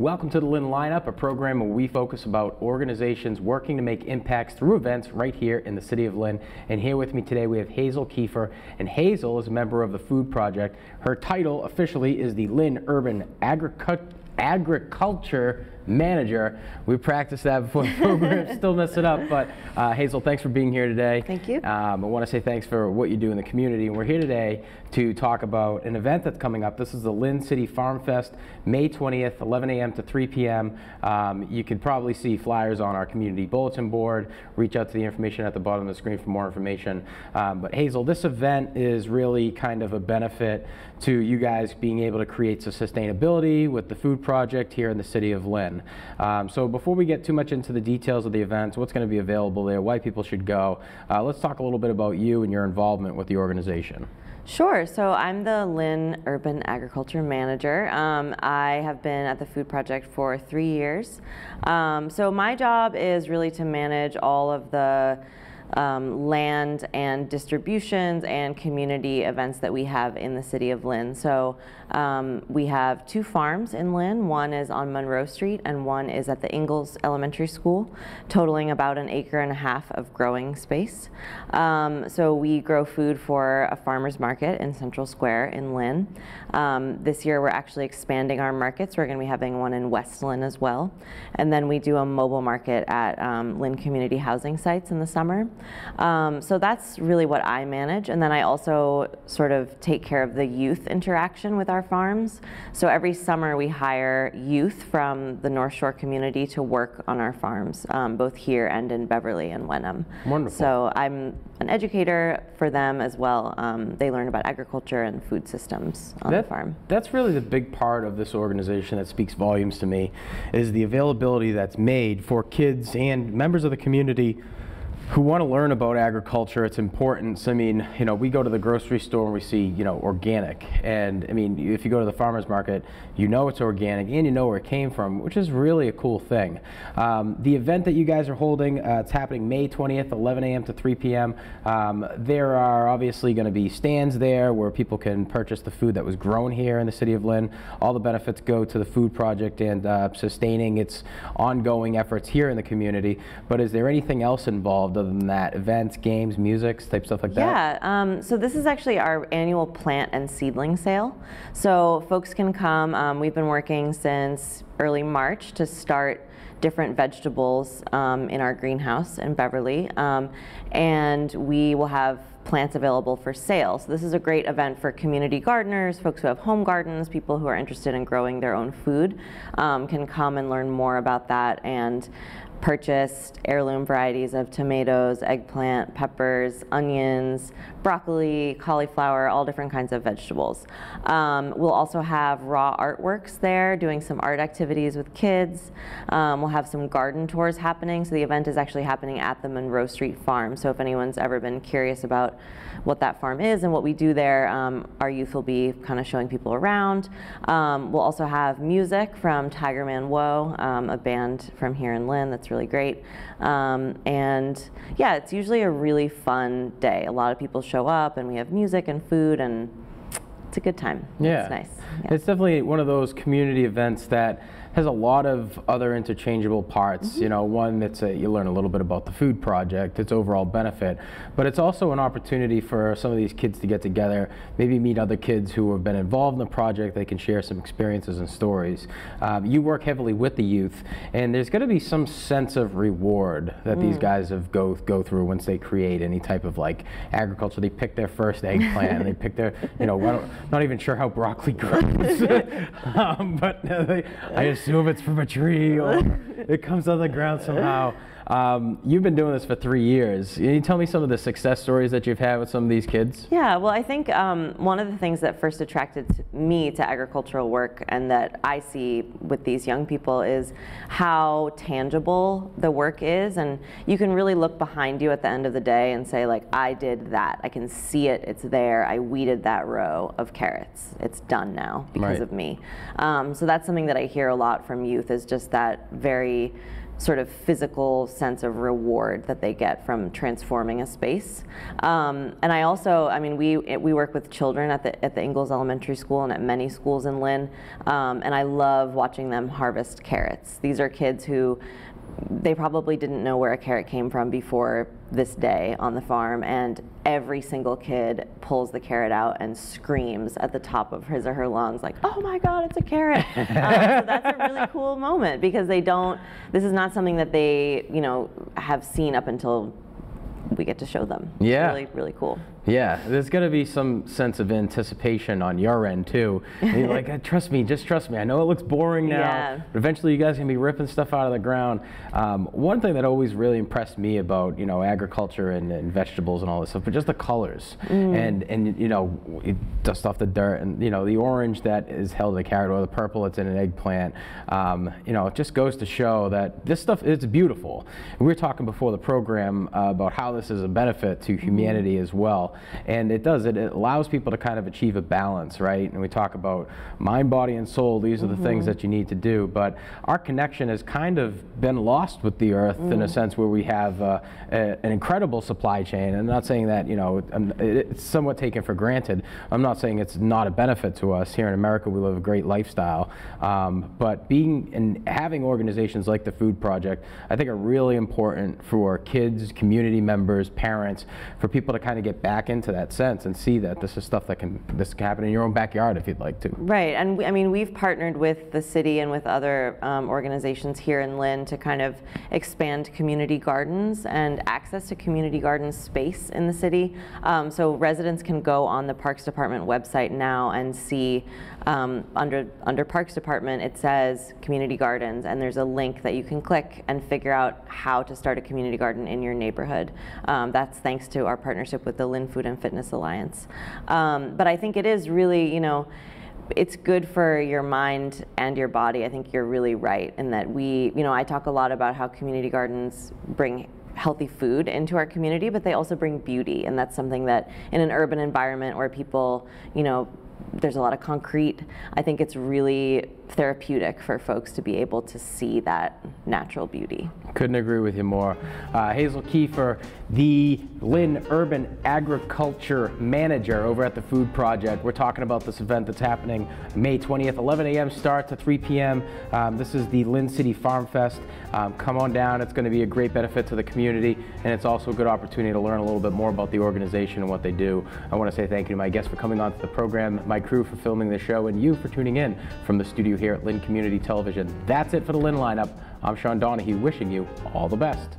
Welcome to the Lynn Lineup, a program where we focus about organizations working to make impacts through events right here in the city of Lynn. And here with me today we have Hazel Kiefer, and Hazel is a member of the Food Project. Her title officially is the Lynn Urban Agriculture Manager. We practiced that before the program, still mess it up, but Hazel, thanks for being here today. Thank you. I want to say thanks for what you do in the community, and we're here today to talk about an event that's coming up. This is the Lynn City Farm Fest, May 20th, 11 a.m. to 3 p.m. You could probably see flyers on our community bulletin board. Reach out to the information at the bottom of the screen for more information. But Hazel, this event is really kind of a benefit to you guys being able to create some sustainability with the Food Project here in the city of Lynn. So before we get too much into the details of the events, what's going to be available there, why people should go, let's talk a little bit about you and your involvement with the organization. Sure. So I'm the Lynn Urban Agriculture Manager. I have been at the Food Project for 3 years. So my job is really to manage all of the land and distributions and community events that we have in the city of Lynn. So we have two farms in Lynn. One is on Munroe Street and one is at the Ingalls Elementary School, totaling about 1.5 acres of growing space. So we grow food for a farmer's market in Central Square in Lynn. This year we're actually expanding our markets. We're going to be having one in West Lynn as well. And then we do a mobile market at Lynn Community Housing sites in the summer. So that's really what I manage, and then I also sort of take care of the youth interaction with our farms. So every summer we hire youth from the North Shore community to work on our farms, both here and in Beverly and Wenham. Wonderful. So I'm an educator for them as well. They learn about agriculture and food systems on the farm. That's really the big part of this organization that speaks volumes to me, is the availability that's made for kids and members of the community who want to learn about agriculture, its importance. I mean, you know, we go to the grocery store and we see, you know, organic. And I mean, if you go to the farmer's market, you know it's organic and you know where it came from, which is really a cool thing. The event that you guys are holding, it's happening May 20th, 11 a.m. to 3 p.m. There are obviously going to be stands there where people can purchase the food that was grown here in the city of Lynn. All the benefits go to the Food Project and sustaining its ongoing efforts here in the community. But is there anything else involved other than that? Events, games, music, type stuff like that? Yeah, so this is actually our annual plant and seedling sale. So folks can come. We've been working since early March to start different vegetables in our greenhouse in Beverly, and we will have plants available for sale. So this is a great event for community gardeners, folks who have home gardens, people who are interested in growing their own food can come and learn more about that and purchased heirloom varieties of tomatoes, eggplant, peppers, onions, broccoli, cauliflower, all different kinds of vegetables. We'll also have RAW Art Works there doing some art activities with kids. We'll have some garden tours happening. So the event is actually happening at the Munroe Street Farm. So if anyone's ever been curious about what that farm is and what we do there, our youth will be kind of showing people around. We'll also have music from Tigerman WOAH!, a band from here in Lynn that's really great. And yeah, it's usually a really fun day. A lot of people show up and we have music and food, and it's a good time. Yeah. It's nice. Yeah. It's definitely one of those community events that has a lot of other interchangeable parts. Mm-hmm. You know, one that's you learn a little bit about the Food Project, its overall benefit, but it's also an opportunity for some of these kids to get together, maybe meet other kids who have been involved in the project. They can share some experiences and stories. You work heavily with the youth, and there's going to be some sense of reward that these guys have go through once they create any type of like agriculture. They pick their first eggplant. They pick their, you know, not even sure how broccoli grows, but I just assume it's from a tree or it comes on the ground somehow. You've been doing this for 3 years. Can you tell me some of the success stories that you've had with some of these kids? Yeah, well, I think one of the things that first attracted me to agricultural work and that I see with these young people is how tangible the work is, and you can really look behind you at the end of the day and say, like, I did that. I can see it. It's there. I weeded that row of carrots. It's done now because of me. So that's something that I hear a lot from youth, is just that very sort of physical sense of reward that they get from transforming a space. And I also, I mean, we work with children at the Ingalls Elementary School and at many schools in Lynn, and I love watching them harvest carrots. These are kids who, they probably didn't know where a carrot came from before this day on the farm, and every single kid pulls the carrot out and screams at the top of his or her lungs like, oh my God, it's a carrot. So that's a really cool moment, because they don't, this is not something that they, you know, have seen up until we get to show them. Yeah. It's really, really cool. Yeah, there's going to be some sense of anticipation on your end too. And you're like, trust me, just trust me. I know it looks boring now, but eventually you guys can be ripping stuff out of the ground. One thing that always really impressed me about, you know, agriculture and vegetables and all this stuff, but just the colors and you know, you dust off the dirt and, you know, the orange that is held in a carrot or the purple that's in an eggplant. You know, it just goes to show that this stuff is beautiful. And we were talking before the program about how this is a benefit to humanity as well. And it does, it allows people to kind of achieve a balance, right? And we talk about mind, body, and soul. These are the things that you need to do. But our connection has kind of been lost with the earth in a sense where we have an incredible supply chain. I'm not saying that, you know, it's somewhat taken for granted. I'm not saying it's not a benefit to us. Here in America, we live a great lifestyle. But being and having organizations like the Food Project, I think are really important for kids, community members, parents, for people to kind of get back into that sense and see that this is stuff that can, this can happen in your own backyard if you'd like to. Right, and I mean, we've partnered with the city and with other organizations here in Lynn to kind of expand community gardens and access to community garden space in the city. So residents can go on the Parks Department website now and see under Parks Department, it says community gardens, and there's a link that you can click and figure out how to start a community garden in your neighborhood. That's thanks to our partnership with the Lynn Food and Fitness Alliance. But I think it is really, you know, it's good for your mind and your body. I think you're really right in that we, you know, I talk a lot about how community gardens bring healthy food into our community, but they also bring beauty. And that's something that in an urban environment where people, you know, there's a lot of concrete, I think it's really therapeutic for folks to be able to see that natural beauty. Couldn't agree with you more. Hazel Kiefer, the Lynn Urban Agriculture Manager over at the Food Project. We're talking about this event that's happening May 20th, 11 a.m. start to 3 p.m. This is the Lynn City Farm Fest. Come on down. It's going to be a great benefit to the community, and it's also a good opportunity to learn a little bit more about the organization and what they do. I want to say thank you to my guests for coming on to the program, my crew for filming the show, and you for tuning in from the studio here at Lynn Community Television. That's it for the Lynn Lineup. I'm Sean Donahue, wishing you all the best.